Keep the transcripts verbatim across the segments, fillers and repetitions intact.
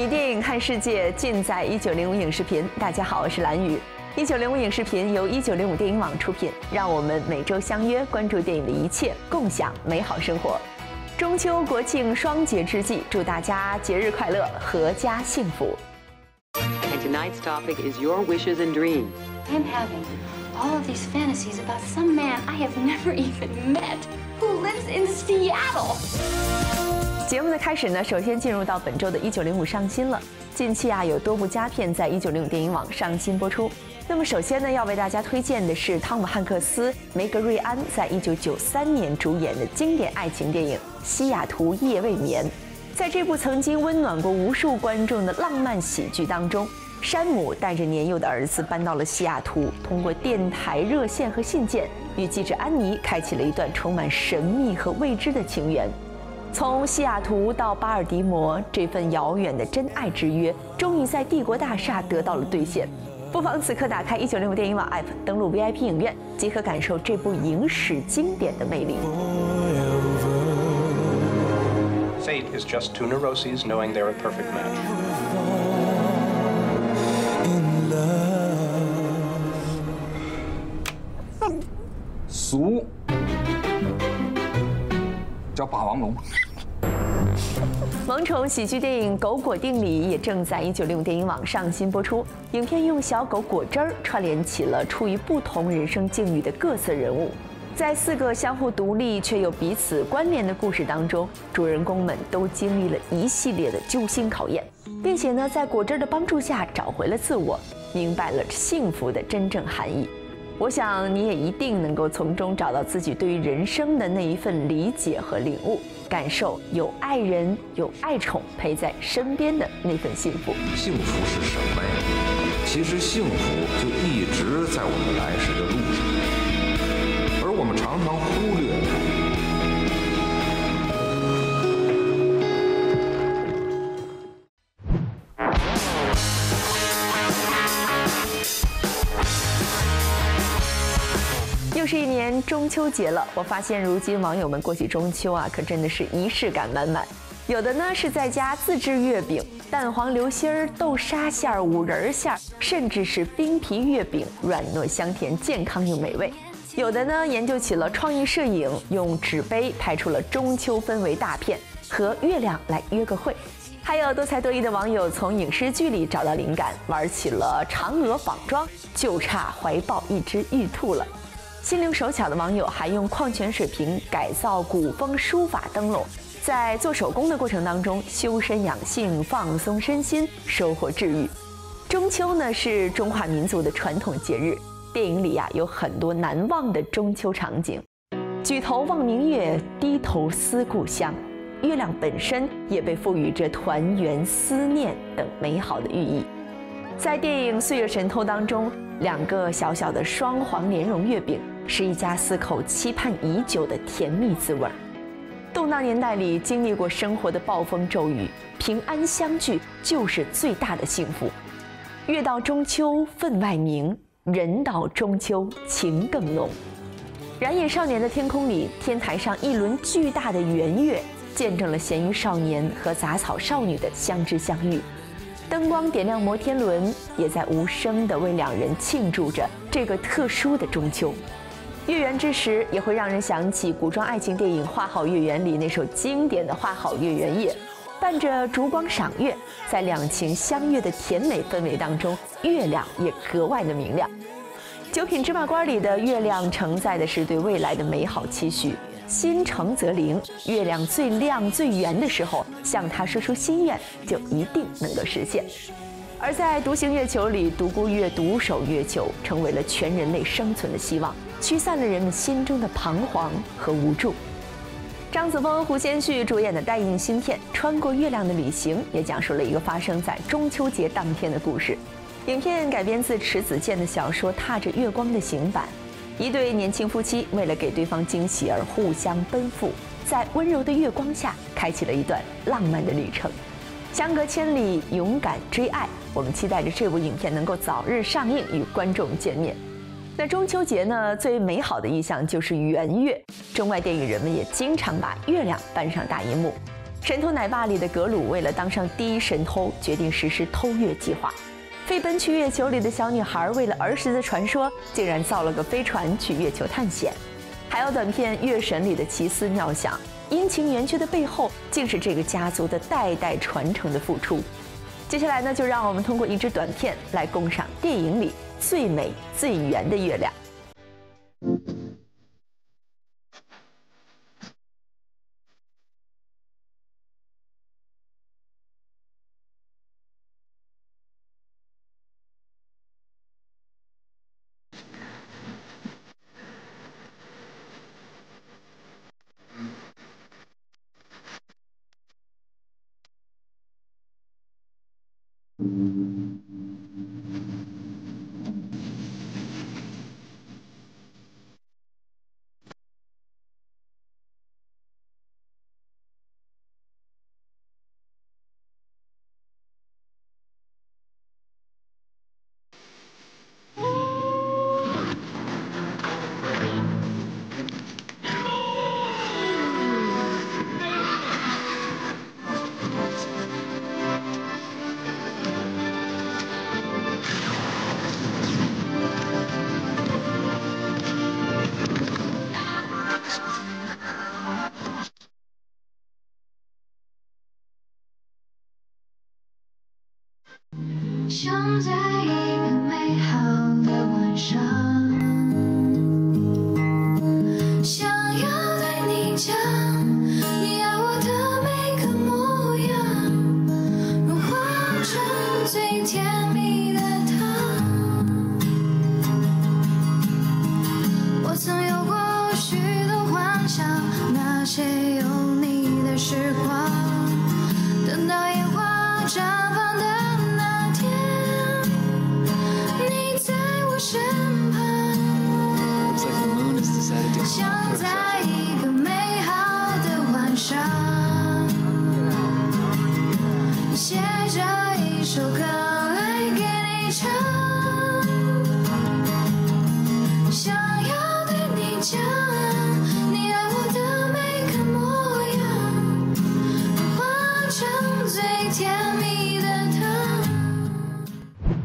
一电影看世界，尽在一九零五影视频。大家好，我是蓝宇。一九零五影视频由一九零五电影网出品，让我们每周相约，关注电影的一切，共享美好生活。中秋、国庆双节之际，祝大家节日快乐，阖家幸福。And tonight's topic is your wishes and dreams. I'm having all of these fantasies about some man I have never even met who lives in Seattle. 节目的开始呢，首先进入到本周的一九零五上新了。近期啊，有多部佳片在一九零五电影网上新播出。那么首先呢，要为大家推荐的是汤姆汉克斯、梅格瑞安在一九九三年主演的经典爱情电影《西雅图夜未眠》。在这部曾经温暖过无数观众的浪漫喜剧当中，山姆带着年幼的儿子搬到了西雅图，通过电台热线和信件，与记者安妮开启了一段充满神秘和未知的情缘。 从西雅图到巴尔的摩，这份遥远的真爱之约，终于在帝国大厦得到了兑现。不妨此刻打开一九零五电影网 App， 登录 V I P 影院，即可感受这部影史经典的魅力。Fate is just two neuroses knowing they're a perfect match. In love. 俗。 叫霸王龙。萌宠喜剧电影《狗果定理》也正在一九零五电影网上新播出。影片用小狗果汁儿串联起了处于不同人生境遇的各色人物，在四个相互独立却又彼此关联的故事当中，主人公们都经历了一系列的揪心考验，并且呢，在果汁儿的帮助下找回了自我，明白了幸福的真正含义。 我想你也一定能够从中找到自己对于人生的那一份理解和领悟，感受有爱人、有爱宠陪在身边的那份幸福。幸福是什么呀？其实幸福就一直在我们来时的路上，而我们常常忽略它。 又是一年中秋节了，我发现如今网友们过起中秋啊，可真的是仪式感满满。有的呢是在家自制月饼，蛋黄流心儿、豆沙馅儿、五仁馅儿，甚至是冰皮月饼，软糯香甜，健康又美味。有的呢研究起了创意摄影，用纸杯拍出了中秋氛围大片，和月亮来约个会。还有多才多艺的网友从影视剧里找到灵感，玩起了嫦娥绑桩，就差怀抱一只玉兔了。 心灵手巧的网友还用矿泉水瓶改造古风书法灯笼，在做手工的过程当中修身养性、放松身心，收获治愈。中秋呢是中华民族的传统节日，电影里啊有很多难忘的中秋场景，举头望明月，低头思故乡。月亮本身也被赋予着团圆、思念等美好的寓意。在电影《岁月神偷》当中，两个小小的双黄莲蓉月饼。 是一家四口期盼已久的甜蜜滋味儿。动荡年代里，经历过生活的暴风骤雨，平安相聚就是最大的幸福。月到中秋分外明，人到中秋情更浓。燃野少年的天空里，天台上一轮巨大的圆月，见证了咸鱼少年和杂草少女的相知相遇。 灯光点亮摩天轮，也在无声地为两人庆祝着这个特殊的中秋。月圆之时，也会让人想起古装爱情电影《花好月圆》里那首经典的《花好月圆夜》，伴着烛光赏月，在两情相悦的甜美氛围当中，月亮也格外的明亮。《九品芝麻官》里的月亮承载的是对未来的美好期许。 心诚则灵，月亮最亮最圆的时候，向他说出心愿，就一定能够实现。而在《独行月球》里，独孤月独守月球，成为了全人类生存的希望，驱散了人们心中的彷徨和无助。张子枫、胡先煦主演的代印新片《穿过月亮的旅行》也讲述了一个发生在中秋节当天的故事。影片改编自迟子建的小说《踏着月光的行板》。一对年轻夫妻为了给对方惊喜而互相奔赴，在温柔的月光下开启了一段浪漫的旅程。相隔千里，勇敢追爱。我们期待着这部影片能够早日上映，与观众见面。那中秋节呢，最美好的意象就是圆月。中外电影人们也经常把月亮搬上大荧幕。《神偷奶爸》里的格鲁为了当上第一神偷，决定实施偷月计划。飞奔去月球里的小女孩为了儿时的传说，竟然造了个飞船去月球探险。还有短片《月神》里的奇思妙想，阴晴圆缺的背后，竟是这个家族的代代传承的付出。接下来呢，就让我们通过一支短片来共赏电影里最美最圆的月亮。想在一个美好的晚上，想要对你讲你爱我的每个模样，融化成最甜蜜的糖。我曾有过许多幻想，那些有你的时光，等到烟花绽放的想在一个美好的晚上，写着一首歌来给你唱，想要对你讲你爱我的每个模样，化成最甜蜜的糖。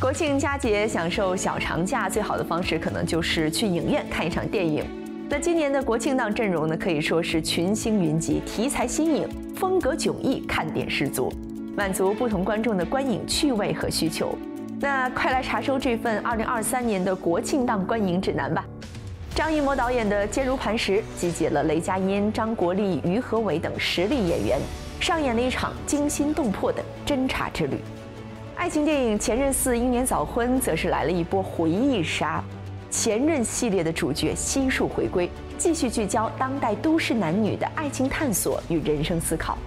国庆佳节享受小长假，最好的方式可能就是去影院看一场电影。那今年的国庆档阵容呢，可以说是群星云集，题材新颖，风格迥异，看点十足，满足不同观众的观影趣味和需求。那快来查收这份二零二三年的国庆档观影指南吧！张艺谋导演的《坚如磐石》集结了雷佳音、张国立、于和伟等实力演员，上演了一场惊心动魄的侦查之旅。爱情电影《前任四英年早婚》则是来了一波回忆杀。前任系列的主角悉数回归，继续聚焦当代都市男女的爱情探索与人生思考。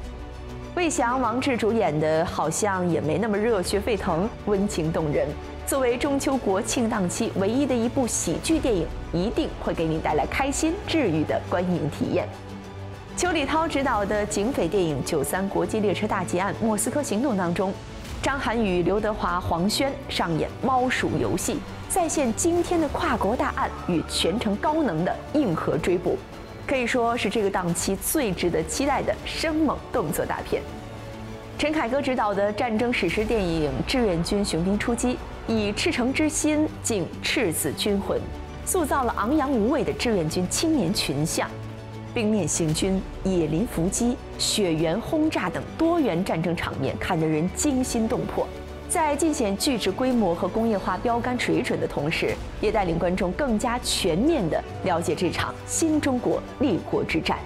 魏翔、王志主演的《好像也没那么热血沸腾》温情动人，作为中秋国庆档期唯一的一部喜剧电影，一定会给你带来开心治愈的观影体验。邱礼涛执导的警匪电影《九三国际列车大劫案：莫斯科行动》当中，张涵予、刘德华、黄轩上演猫鼠游戏，再现今天的跨国大案与全程高能的硬核追捕，可以说是这个档期最值得期待的生猛动作大片。陈凯歌执导的战争史诗电影《志愿军雄兵出击》，以赤诚之心敬赤子军魂，塑造了昂扬无畏的志愿军青年群像。冰面行军、野林伏击、雪原轰炸等多元战争场面，看得人惊心动魄。在尽显巨制规模和工业化标杆水准的同时，也带领观众更加全面地了解这场新中国立国之战。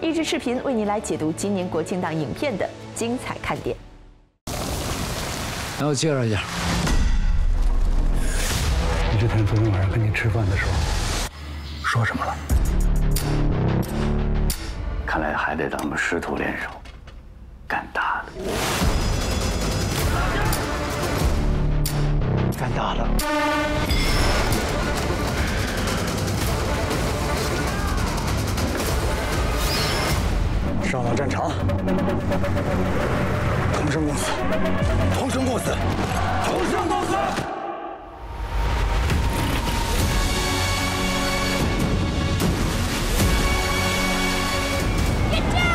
一支视频为您来解读今年国庆档影片的精彩看点。来，我介绍一下，你之前昨天晚上跟你吃饭的时候说什么了？看来还得咱们师徒联手，干大了。干大了！上了战场。同生共死，同生共死，同生共死！别这样！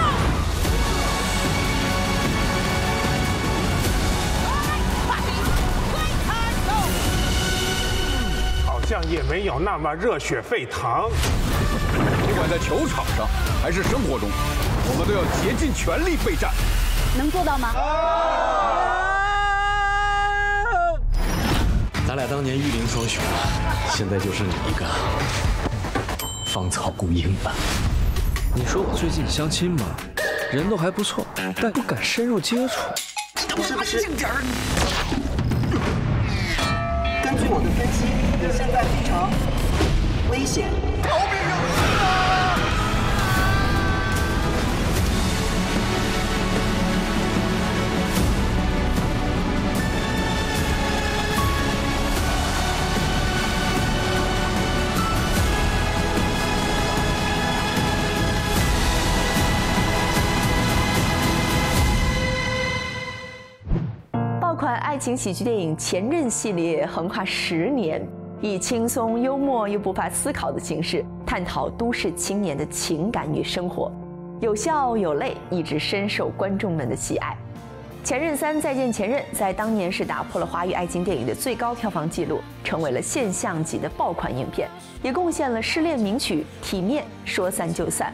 好像也没有那么热血沸腾。 不管在球场上还是生活中，我们都要竭尽全力备战，能做到吗？啊、咱俩当年玉林双雄，现在就剩你一个芳草孤英了。你说我最近相亲嘛，人都还不错，但不敢深入接触。你他妈安静点儿！根据我的分析，你现在非常危险。逃命啊！ 爱情喜剧电影《前任》系列横跨十年，以轻松幽默又不乏思考的形式，探讨都市青年的情感与生活，有笑有泪，一直深受观众们的喜爱。《前任三》再见前任在当年是打破了华语爱情电影的最高票房纪录，成为了现象级的爆款影片，也贡献了失恋名曲《体面》说散就散。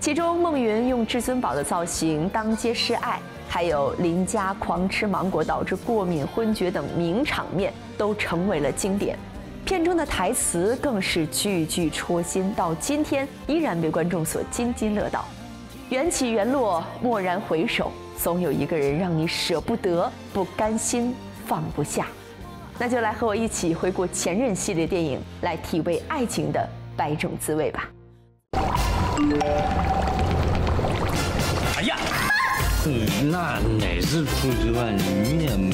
其中，孟云用至尊宝的造型当街示爱。 还有林佳狂吃芒果导致过敏昏厥等名场面都成为了经典，片中的台词更是句句戳心，到今天依然被观众所津津乐道。缘起缘落，蓦然回首，总有一个人让你舍不得、不甘心、放不下。那就来和我一起回顾《前任》系列电影，来体味爱情的百种滋味吧。哎呀！ 嗯，那乃是出之万鱼也没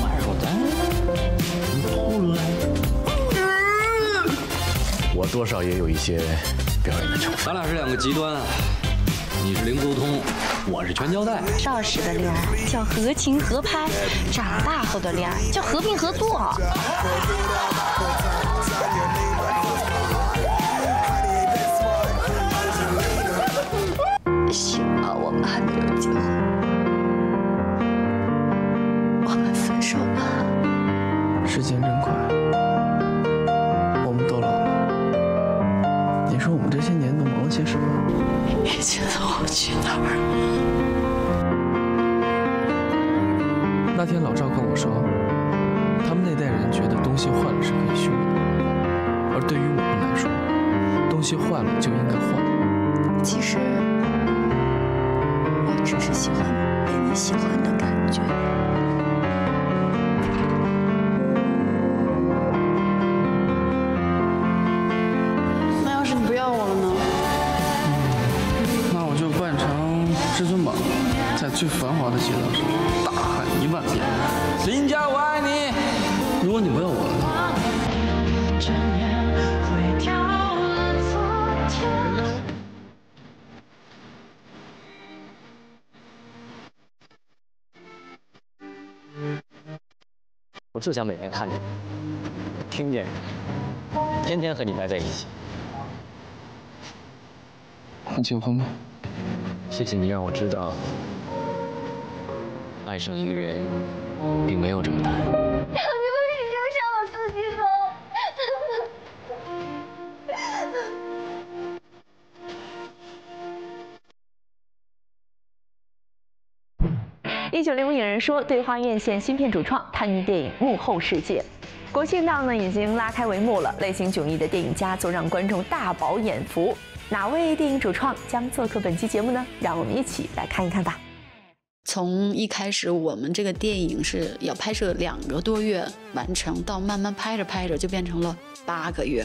玩好咱，你透露来。我多少也有一些表演的成分。咱俩是两个极端啊，你是零沟通，我是全交代。少时的恋爱叫合情合拍，长大后的恋爱叫和平合作。啊 幸好我们还没有结婚，我们分手吧。时间真快，我们都老了。你说我们这些年都忙了些什么？你觉得我去哪儿了？那天老赵跟我说，他们那代人觉得东西坏了是可以修的，而对于我们来说，东西坏了就应该换。其实。 只是喜欢被你喜欢的感觉。那要是你不要我了呢？那我就扮成至尊宝，在最繁华的街道上大喊一万遍：“林佳，我爱你！”如果你不要我了呢？ 我就想每天看见你，听见你，天天和你待在一起。我结婚吧。谢谢你让我知道，爱上一个人并没有这么难。你为什么只剩我自己呢？一九零五影人说，对话院线新片主创。 叛逆电影幕后世界，国庆档呢已经拉开帷幕了。类型迥异的电影佳作让观众大饱眼福。哪位电影主创将做客本期节目呢？让我们一起来看一看吧。从一开始，我们这个电影是要拍摄两个多月完成，到慢慢拍着拍着就变成了八个月。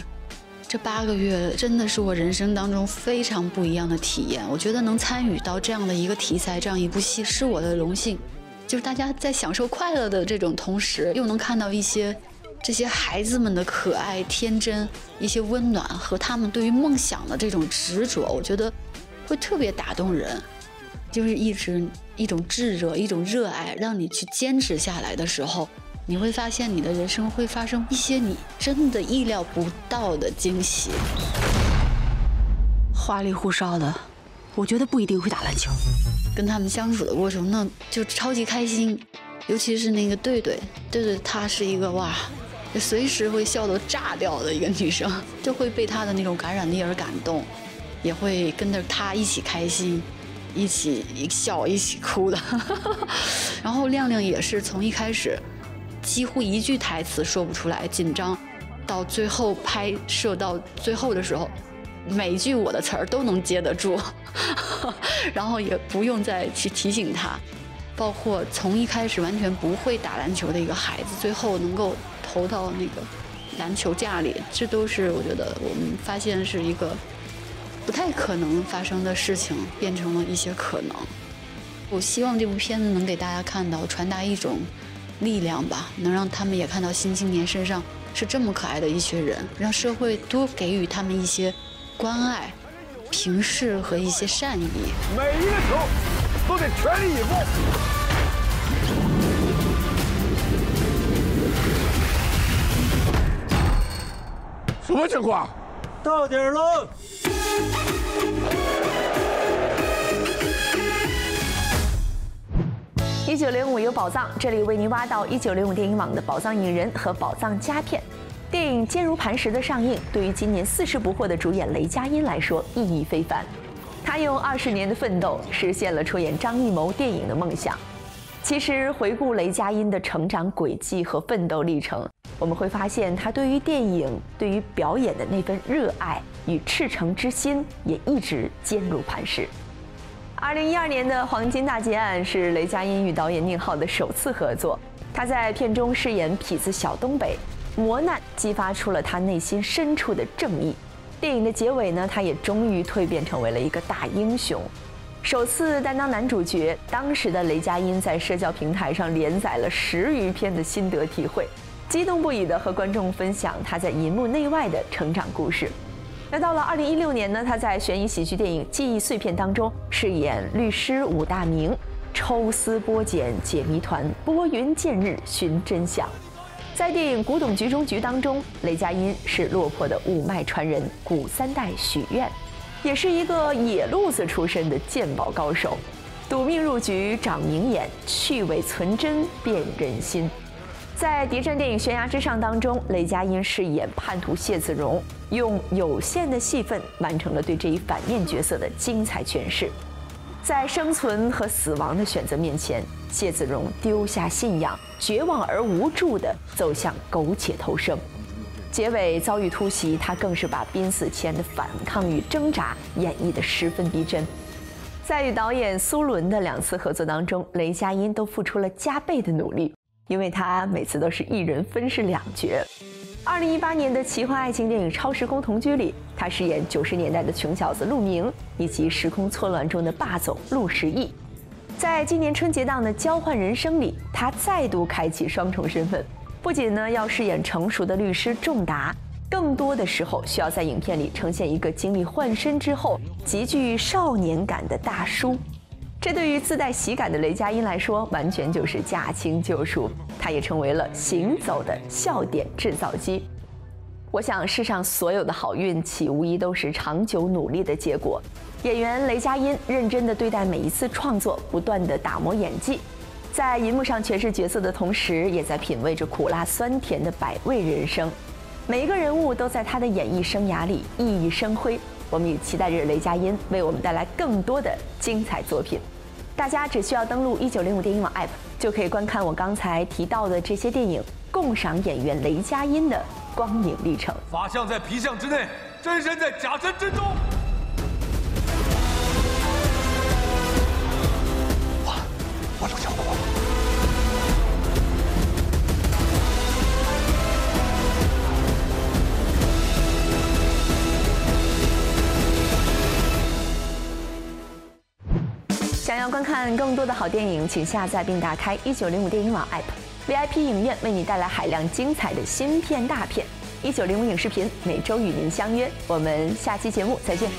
这八个月真的是我人生当中非常不一样的体验。我觉得能参与到这样的一个题材，这样一部戏是我的荣幸。 就是大家在享受快乐的这种同时，又能看到一些这些孩子们的可爱、天真，一些温暖和他们对于梦想的这种执着，我觉得会特别打动人。就是一直一种炙热，一种热爱，让你去坚持下来的时候，你会发现你的人生会发生一些你真的意料不到的惊喜。花里胡哨的，我觉得不一定会打篮球。跟他们相处的过程，那就超级开心，尤其是那个对对，对对，她是一个哇，随时会笑得炸掉的一个女生，就会被她的那种感染力而感动，也会跟着她一起开心。 一起一笑一起哭的，然后亮亮也是从一开始几乎一句台词说不出来，紧张到最后拍摄到最后的时候，每一句我的词儿都能接得住，然后也不用再去提醒他。包括从一开始完全不会打篮球的一个孩子，最后能够投到那个篮球架里，这都是我觉得我们发现是一个 不太可能发生的事情变成了一些可能。我希望这部片子能给大家看到，传达一种力量吧，能让他们也看到新青年身上是这么可爱的一群人，让社会多给予他们一些关爱、平视和一些善意。每一个球都得全力以赴。什么情况？到点儿喽！ 一九零五有宝藏，这里为您挖到一九零五电影网的宝藏影人和宝藏佳片。电影《坚如磐石》的上映，对于今年四十不惑的主演雷佳音来说意义非凡。他用二十年的奋斗，实现了出演张艺谋电影的梦想。其实，回顾雷佳音的成长轨迹和奋斗历程，我们会发现他对于电影、对于表演的那份热爱与赤诚之心，也一直坚如磐石。 二零一二年的《黄金大劫案》是雷佳音与导演宁浩的首次合作，他在片中饰演痞子小东北，磨难激发出了他内心深处的正义。电影的结尾呢，他也终于蜕变成为了一个大英雄，首次担当男主角。当时的雷佳音在社交平台上连载了十余篇的心得体会，激动不已地和观众分享他在银幕内外的成长故事。 那到了二零一六年呢，他在悬疑喜剧电影《记忆碎片》当中饰演律师武大明，抽丝剥茧解谜团，拨云见日寻真相。在电影《古董局中局》当中，雷佳音是落魄的五脉传人古三代许愿，也是一个野路子出身的鉴宝高手，赌命入局掌名眼，去伪存真辨人心。 在谍战电影《悬崖之上》当中，雷佳音饰演叛徒谢子荣，用有限的戏份完成了对这一反面角色的精彩诠释。在生存和死亡的选择面前，谢子荣丢下信仰，绝望而无助地走向苟且偷生。结尾遭遇突袭，他更是把濒死前的反抗与挣扎演绎得十分逼真。在与导演苏伦的两次合作当中，雷佳音都付出了加倍的努力。 因为他每次都是一人分饰两角。二零一八年的奇幻爱情电影《超时空同居》里，他饰演九十年代的穷小子陆明，以及时空错乱中的霸总陆时义。在今年春节档的《交换人生》里，他再度开启双重身份，不仅呢要饰演成熟的律师仲达，更多的时候需要在影片里呈现一个经历换身之后极具少年感的大叔。 这对于自带喜感的雷佳音来说，完全就是驾轻就熟。他也成为了行走的笑点制造机。我想，世上所有的好运气，无疑都是长久努力的结果。演员雷佳音认真地对待每一次创作，不断地打磨演技，在银幕上诠释角色的同时，也在品味着苦辣酸甜的百味人生。每一个人物都在他的演艺生涯里熠熠生辉。 我们也期待着雷佳音为我们带来更多的精彩作品。大家只需要登录一九零五电影网 A P P， 就可以观看我刚才提到的这些电影，共赏演员雷佳音的光影历程。法相在皮相之内，真身在假身之中。我，我陆小国。 想要观看更多的好电影，请下载并打开一九零五电影网 A P P，V I P 影院为你带来海量精彩的新片大片。一九零五影视频每周与您相约，我们下期节目再见。